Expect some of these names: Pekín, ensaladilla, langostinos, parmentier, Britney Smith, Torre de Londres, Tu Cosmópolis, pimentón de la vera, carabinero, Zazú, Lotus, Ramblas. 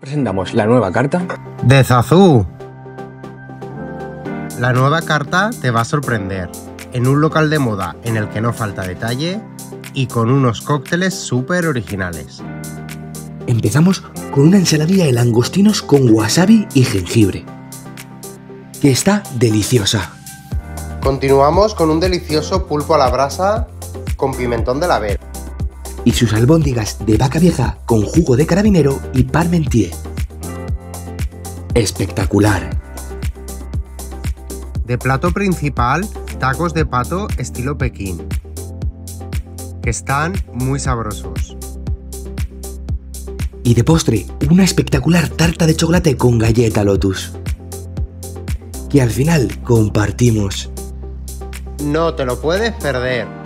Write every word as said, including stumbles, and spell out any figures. Presentamos la nueva carta de Zazú. La nueva carta te va a sorprender en un local de moda en el que no falta detalle y con unos cócteles súper originales. Empezamos con una ensaladilla de langostinos con wasabi y jengibre, que está deliciosa. Continuamos con un delicioso pulpo a la brasa con pimentón de la vera. Y sus albóndigas de vaca vieja con jugo de carabinero y parmentier. ¡Espectacular! De plato principal, tacos de pato estilo Pekín, que están muy sabrosos. Y de postre, una espectacular tarta de chocolate con galleta Lotus, que al final compartimos. ¡No te lo puedes perder!